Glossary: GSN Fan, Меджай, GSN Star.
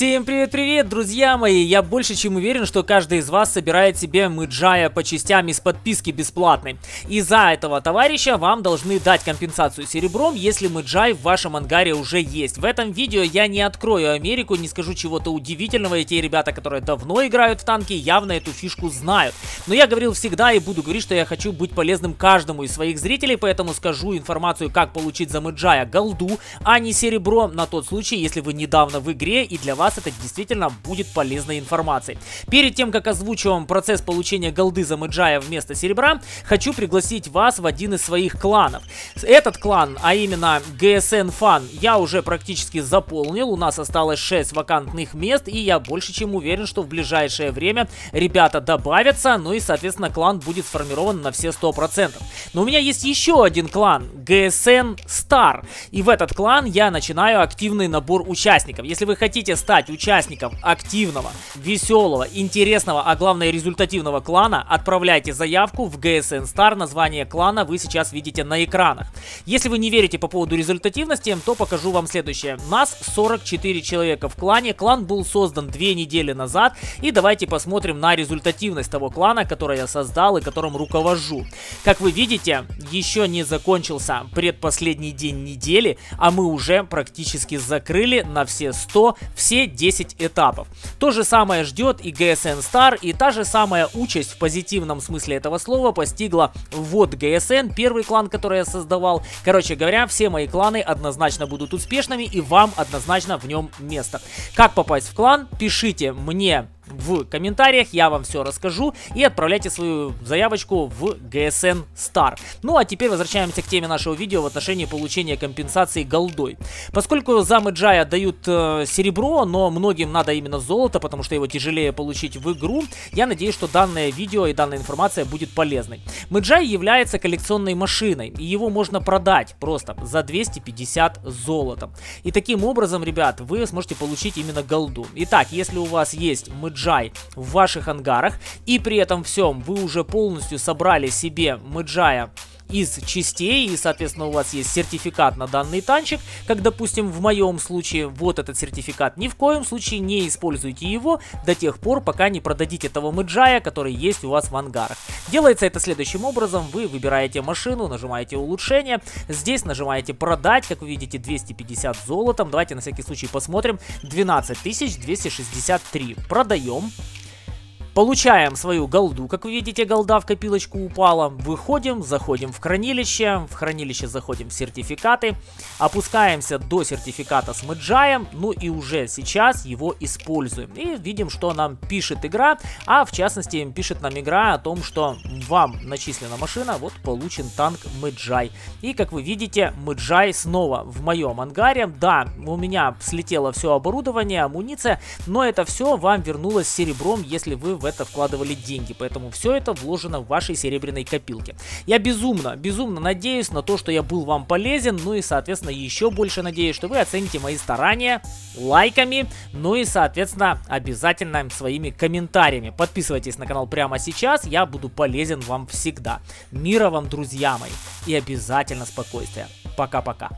Всем привет-привет, друзья мои! Я больше чем уверен, что каждый из вас собирает себе Меджая по частям из подписки бесплатной. И за этого товарища вам должны дать компенсацию серебром, если Меджай в вашем ангаре уже есть. В этом видео я не открою Америку, не скажу чего-то удивительного, и те ребята, которые давно играют в танки, явно эту фишку знают. Но я говорил всегда и буду говорить, что я хочу быть полезным каждому из своих зрителей, поэтому скажу информацию, как получить за Меджая голду, а не серебро, на тот случай, если вы недавно в игре и для вас это действительно будет полезной информацией. Перед тем, как озвучу вам процесс получения голды за Меджая вместо серебра, хочу пригласить вас в один из своих кланов. Этот клан, а именно GSN Fan, я уже практически заполнил, у нас осталось 6 вакантных мест, и я больше чем уверен, что в ближайшее время ребята добавятся, ну и соответственно клан будет сформирован на все 100%. Но у меня есть еще один клан, GSN Star, и в этот клан я начинаю активный набор участников. Если вы хотите стать участником активного, веселого, интересного, а главное результативного клана, отправляйте заявку в GSN Star. Название клана вы сейчас видите на экранах. Если вы не верите по поводу результативности, то покажу вам следующее. Нас 44 человека в клане. Клан был создан 2 недели назад. И давайте посмотрим на результативность того клана, который я создал и которым руковожу. Как вы видите, еще не закончился предпоследний день недели, а мы уже практически закрыли на все 100 все 10 этапов. То же самое ждет и GSN Star, и та же самая участь в позитивном смысле этого слова постигла вот GSN, первый клан, который я создавал. Короче говоря, все мои кланы однозначно будут успешными, и вам однозначно в нем место. Как попасть в клан? Пишите мне в комментариях, я вам все расскажу, и отправляйте свою заявочку в GSN Star. Ну а теперь возвращаемся к теме нашего видео в отношении получения компенсации голдой. Поскольку за Меджая дают серебро, но многим надо именно золото, потому что его тяжелее получить в игру, я надеюсь, что данное видео и данная информация будет полезной. Меджай является коллекционной машиной, и его можно продать просто за 250 золотом. И таким образом, ребят, вы сможете получить именно голду. Итак, если у вас есть Меджай в ваших ангарах, и при этом всем вы уже полностью собрали себе Меджая из частей, и соответственно у вас есть сертификат на данный танчик, как допустим в моем случае, вот этот сертификат, ни в коем случае не используйте его до тех пор, пока не продадите того Меджая, который есть у вас в ангарах. Делается это следующим образом: вы выбираете машину, нажимаете улучшение, здесь нажимаете продать, как вы видите 250 золотом, давайте на всякий случай посмотрим, 12263, продаем. Получаем свою голду, как вы видите, голда в копилочку упала. Выходим, заходим в хранилище заходим в сертификаты, опускаемся до сертификата с Меджаем, ну и уже сейчас его используем. И видим, что нам пишет игра, а в частности пишет нам игра о том, что вам начислена машина, вот получен танк Меджай. И как вы видите, Меджай снова в моем ангаре, да, у меня слетело все оборудование, амуниция, но это все вам вернулось серебром, если вы в это вкладывали деньги, поэтому все это вложено в вашей серебряной копилке. Я безумно надеюсь на то, что я был вам полезен, ну и соответственно еще больше надеюсь, что вы оцените мои старания лайками, ну и соответственно обязательно своими комментариями. Подписывайтесь на канал прямо сейчас, я буду полезен вам всегда. Мира вам, друзья мои, и обязательно спокойствия. Пока-пока.